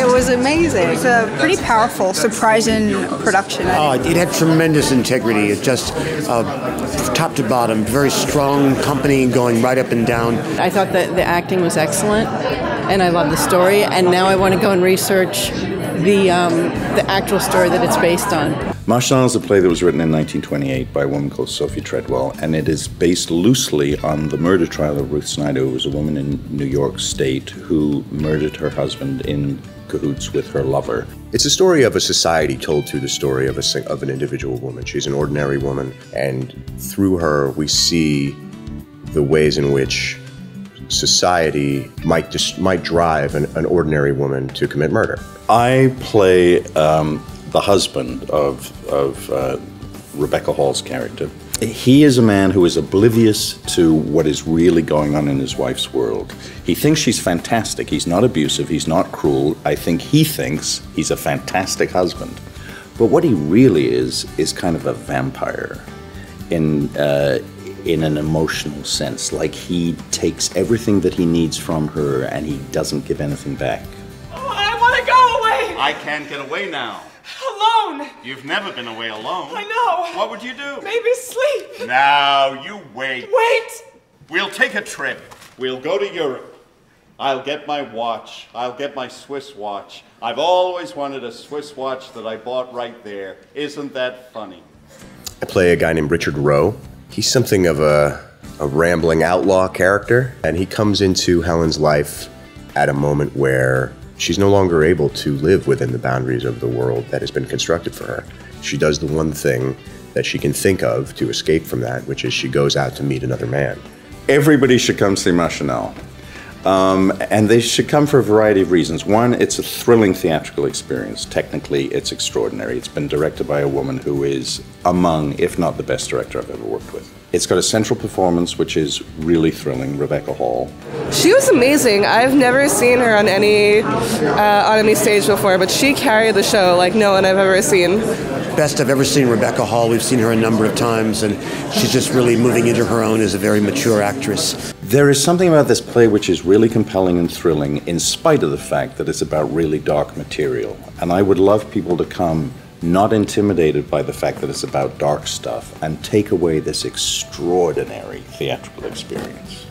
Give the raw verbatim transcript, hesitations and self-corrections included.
It was amazing. It was a pretty powerful, surprising production. Oh, it had tremendous integrity. It just uh, top to bottom, very strong company going right up and down. I thought that the acting was excellent, and I loved the story. And now I want to go and research the um, the actual story that it's based on. Machinal is a play that was written in nineteen twenty-eight by a woman called Sophie Treadwell, and it is based loosely on the murder trial of Ruth Snyder, who was a woman in New York State who murdered her husband in cahoots with her lover. It's a story of a society told through the story of, a, of an individual woman. She's an ordinary woman, and through her we see the ways in which society might, dis might drive an, an ordinary woman to commit murder. I play um, the husband of, of uh, Rebecca Hall's character. He is a man who is oblivious to what is really going on in his wife's world. He thinks she's fantastic. He's not abusive. He's not cruel. I think he thinks he's a fantastic husband. But what he really is, is kind of a vampire in, uh, in an emotional sense. Like, he takes everything that he needs from her and he doesn't give anything back. Oh, I want to go away! I can't get away now. Alone! You've never been away alone. I know. What would you do? Maybe sleep. Now, you wait. Wait! We'll take a trip. We'll go to Europe. I'll get my watch. I'll get my Swiss watch. I've always wanted a Swiss watch that I bought right there. Isn't that funny? I play a guy named Richard Rowe. He's something of a, a rambling outlaw character, and he comes into Helen's life at a moment where she's no longer able to live within the boundaries of the world that has been constructed for her. She does the one thing that she can think of to escape from that, which is she goes out to meet another man. Everybody should come see Machinal. Um, and they should come for a variety of reasons. One, it's a thrilling theatrical experience. Technically, it's extraordinary. It's been directed by a woman who is among, if not the best director I've ever worked with. It's got a central performance, which is really thrilling, Rebecca Hall. She was amazing. I've never seen her on any, uh, on any stage before, but she carried the show like no one I've ever seen. Best I've ever seen Rebecca Hall. We've seen her a number of times, and she's just really moving into her own as a very mature actress. There is something about this play which is really compelling and thrilling, in spite of the fact that it's about really dark material. And I would love people to come not intimidated by the fact that it's about dark stuff and take away this extraordinary theatrical experience.